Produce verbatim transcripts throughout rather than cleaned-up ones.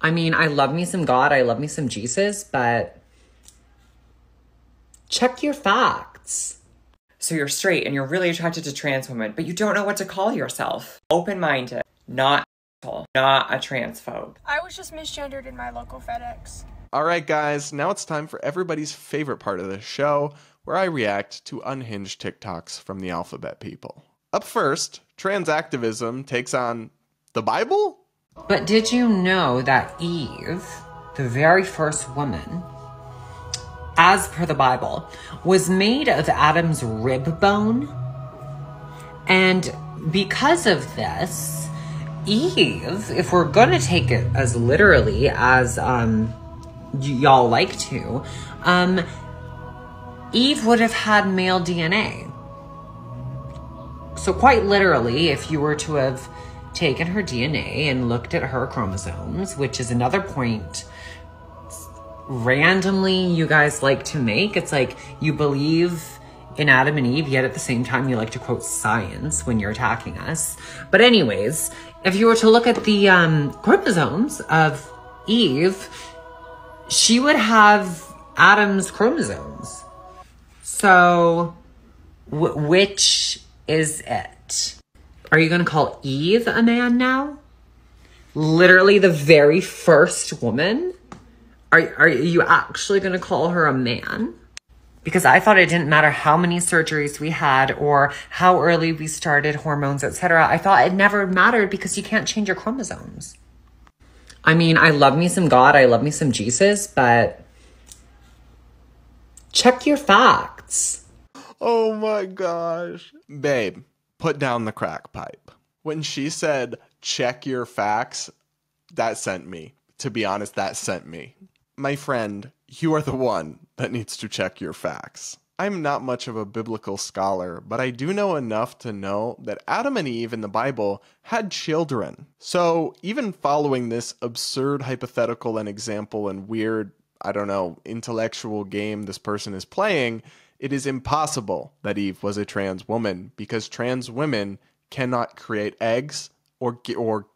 I mean, I love me some God. I love me some Jesus, but check your facts. So you're straight and you're really attracted to trans women, but you don't know what to call yourself. Open-minded, not asshole, not a transphobe. I was just misgendered in my local FedEx. All right, guys, now it's time for everybody's favorite part of the show, where I react to unhinged TikToks from the alphabet people. Up first, trans activism takes on the Bible? But did you know that Eve, the very first woman, as per the Bible, was made of Adam's rib bone? And because of this, Eve, if we're gonna take it as literally as um, y'all like to, um, Eve would have had male D N A. So quite literally, if you were to have taken her D N A and looked at her chromosomes, which is another point randomly you guys like to make. It's like you believe in Adam and Eve, yet at the same time you like to quote science when you're attacking us. But anyways, if you were to look at the um, chromosomes of Eve, she would have Adam's chromosomes. So w which is it? Are you going to call Eve a man now? Literally the very first woman? Are, are you actually going to call her a man? Because I thought it didn't matter how many surgeries we had or how early we started hormones, et cetera. I thought it never mattered because you can't change your chromosomes. I mean, I love me some God. I love me some Jesus, but check your facts. Oh my gosh. Babe. Put down the crack pipe. When she said, check your facts, that sent me. To be honest, that sent me. My friend, you are the one that needs to check your facts. I'm not much of a biblical scholar, but I do know enough to know that Adam and Eve in the Bible had children. So even following this absurd hypothetical and example and weird, I don't know, intellectual game this person is playing, it is impossible that Eve was a trans woman because trans women cannot create eggs or, or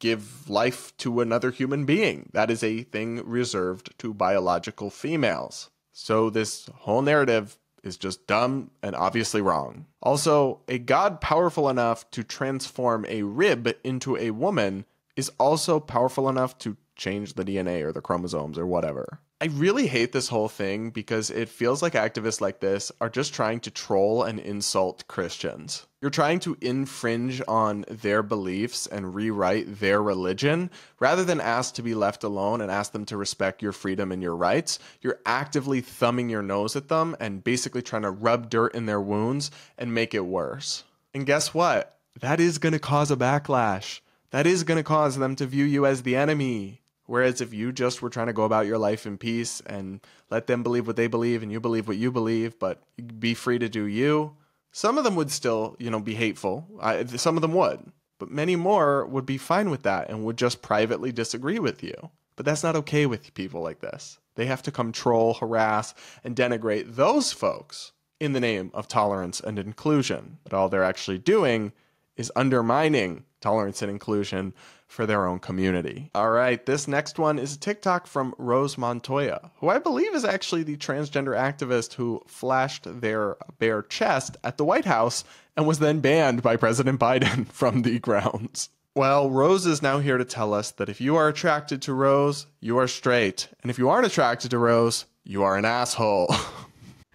give life to another human being. That is a thing reserved to biological females. So this whole narrative is just dumb and obviously wrong. Also, a god powerful enough to transform a rib into a woman is also powerful enough to change the D N A or the chromosomes or whatever. I really hate this whole thing because it feels like activists like this are just trying to troll and insult Christians. You're trying to infringe on their beliefs and rewrite their religion. Rather than ask to be left alone and ask them to respect your freedom and your rights, you're actively thumbing your nose at them and basically trying to rub dirt in their wounds and make it worse. And guess what? That is going to cause a backlash. That is going to cause them to view you as the enemy. Whereas if you just were trying to go about your life in peace and let them believe what they believe and you believe what you believe, but be free to do you, some of them would still, you know, be hateful. I, some of them would, but many more would be fine with that and would just privately disagree with you. But that's not okay with people like this. They have to come troll, harass, and denigrate those folks in the name of tolerance and inclusion. But all they're actually doing is undermining tolerance and inclusion for their own community. All right, this next one is a TikTok from Rose Montoya, who I believe is actually the transgender activist who flashed their bare chest at the White House and was then banned by President Biden from the grounds. Well, Rose is now here to tell us that if you are attracted to Rose, you are straight. And if you aren't attracted to Rose, you are an asshole.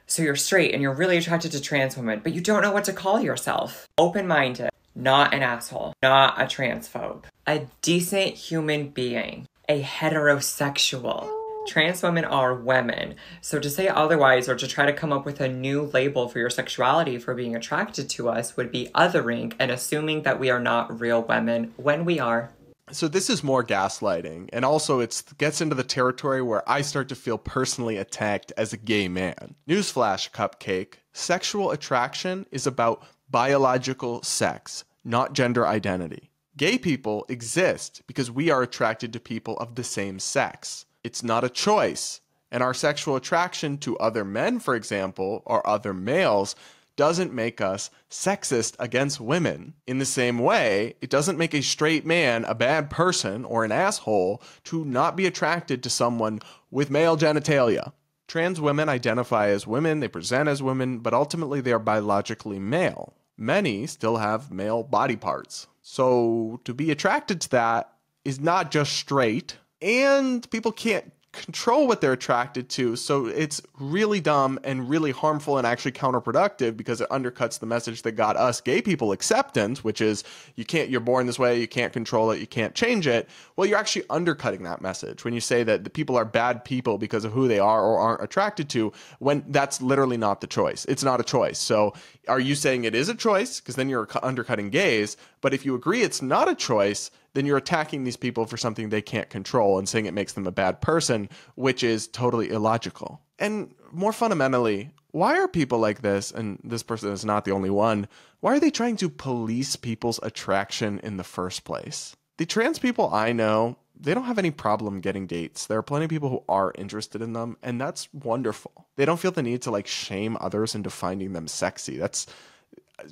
So you're straight and you're really attracted to trans women, but you don't know what to call yourself. Open-minded. Not an asshole, not a transphobe, a decent human being, a heterosexual. Trans women are women. So to say otherwise or to try to come up with a new label for your sexuality for being attracted to us would be othering and assuming that we are not real women when we are. So this is more gaslighting, and also it gets into the territory where I start to feel personally attacked as a gay man. Newsflash, cupcake. Sexual attraction is about biological sex, not gender identity. Gay people exist because we are attracted to people of the same sex. It's not a choice. And our sexual attraction to other men, for example, or other males doesn't make us sexist against women. In the same way, it doesn't make a straight man a bad person or an asshole to not be attracted to someone with male genitalia. Trans women identify as women, they present as women, but ultimately they are biologically male. Many still have male body parts. So to be attracted to that is not just straight, and people can't control what they're attracted to. So it's really dumb and really harmful and actually counterproductive, because it undercuts the message that got us gay people acceptance, which is you can't, you're born this way, you can't control it, you can't change it. Well, you're actually undercutting that message when you say that the people are bad people because of who they are or aren't attracted to, when that's literally not the choice. It's not a choice. So are you saying it is a choice? Because then you're undercutting gays. But if you agree it's not a choice, then you're attacking these people for something they can't control and saying it makes them a bad person, which is totally illogical. And more fundamentally, why are people like this, and this person is not the only one, why are they trying to police people's attraction in the first place? The trans people I know, they don't have any problem getting dates. There are plenty of people who are interested in them, and that's wonderful. They don't feel the need to like shame others into finding them sexy. That's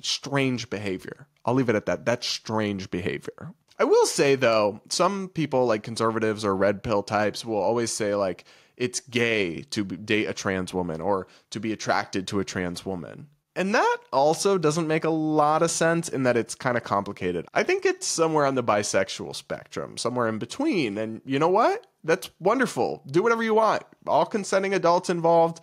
strange behavior. I'll leave it at that. That's strange behavior. I will say, though, some people like conservatives or red pill types will always say, like, it's gay to date a trans woman or to be attracted to a trans woman. And that also doesn't make a lot of sense, in that it's kind of complicated. I think it's somewhere on the bisexual spectrum, somewhere in between. And you know what? That's wonderful. Do whatever you want. All consenting adults involved.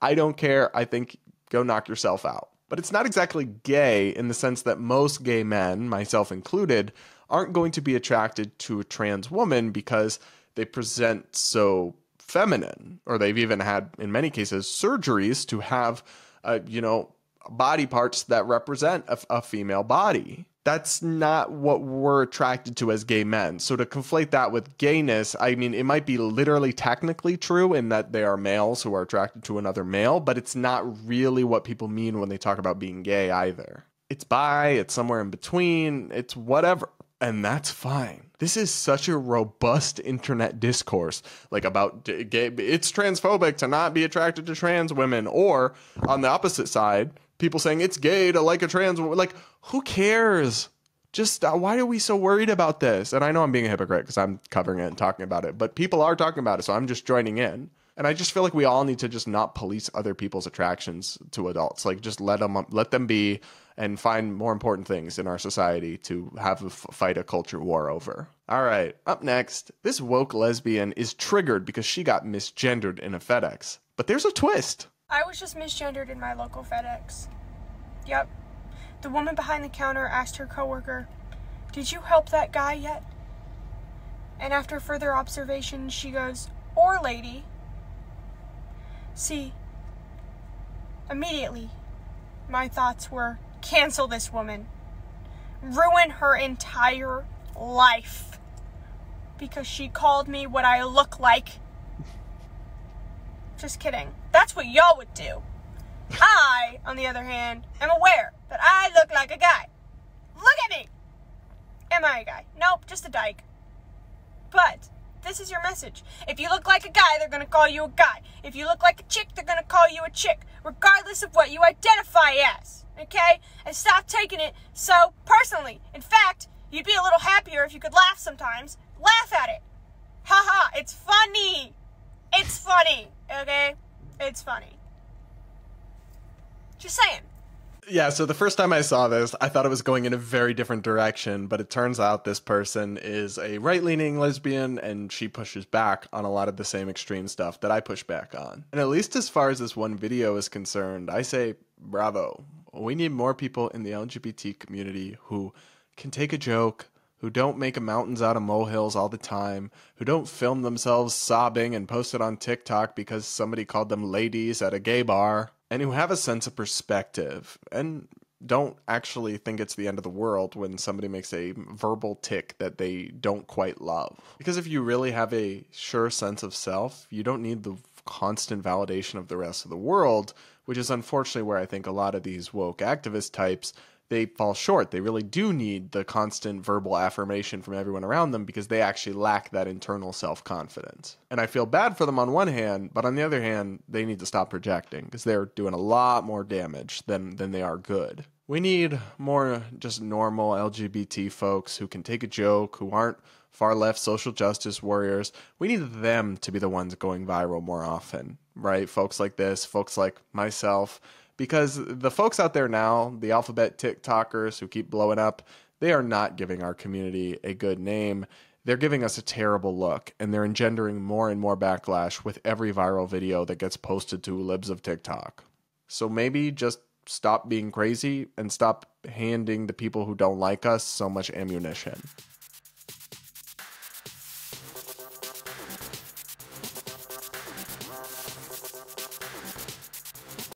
I don't care. I think go knock yourself out. But it's not exactly gay in the sense that most gay men, myself included, aren't going to be attracted to a trans woman because they present so feminine, or they've even had, in many cases, surgeries to have, uh, you know, body parts that represent a, a female body. That's not what we're attracted to as gay men. So to conflate that with gayness, I mean, it might be literally technically true in that they are males who are attracted to another male, but it's not really what people mean when they talk about being gay either. It's bi, it's somewhere in between, it's whatever. And that's fine. This is such a robust internet discourse, like about gay, it's transphobic to not be attracted to trans women, or on the opposite side, people saying it's gay to like a trans woman. Like, who cares? Just uh, why are we so worried about this? And I know I'm being a hypocrite because I'm covering it and talking about it, but people are talking about it, so I'm just joining in. And I just feel like we all need to just not police other people's attractions to adults. Like, just let them let them be and find more important things in our society to have a fight a culture war over. All right, up next, this woke lesbian is triggered because she got misgendered in a FedEx. But there's a twist. I was just misgendered in my local FedEx. Yep. The woman behind the counter asked her coworker, "Did you help that guy yet?" And after further observation, she goes, "Or lady." See, immediately, my thoughts were, cancel this woman. Ruin her entire life. Because she called me what I look like. Just kidding. That's what y'all would do. I, on the other hand, am aware that I look like a guy. Look at me! Am I a guy? Nope, just a dyke. But this is your message. If you look like a guy, they're going to call you a guy. If you look like a chick, they're going to call you a chick, regardless of what you identify as, okay? And stop taking it so personally. In fact, you'd be a little happier if you could laugh sometimes. Laugh at it. Haha, it's funny. It's funny, okay? It's funny. Just saying. Yeah, so the first time I saw this, I thought it was going in a very different direction, but it turns out this person is a right-leaning lesbian, and she pushes back on a lot of the same extreme stuff that I push back on. And at least as far as this one video is concerned, I say, bravo. We need more people in the L G B T community who can take a joke, who don't make mountains out of molehills all the time, who don't film themselves sobbing and post it on TikTok because somebody called them ladies at a gay bar, and who have a sense of perspective and don't actually think it's the end of the world when somebody makes a verbal tick that they don't quite love. Because if you really have a sure sense of self, you don't need the constant validation of the rest of the world, which is unfortunately where I think a lot of these woke activist types they fall short. They really do need the constant verbal affirmation from everyone around them because they actually lack that internal self-confidence. And I feel bad for them on one hand, but on the other hand, they need to stop projecting because they're doing a lot more damage than, than they are good. We need more just normal L G B T folks who can take a joke, who aren't far-left social justice warriors. We need them to be the ones going viral more often, right? Folks like this, folks like myself. Because the folks out there now, the alphabet TikTokers who keep blowing up, they are not giving our community a good name. They're giving us a terrible look, and they're engendering more and more backlash with every viral video that gets posted to Libs of TikTok. So maybe just stop being crazy and stop handing the people who don't like us so much ammunition.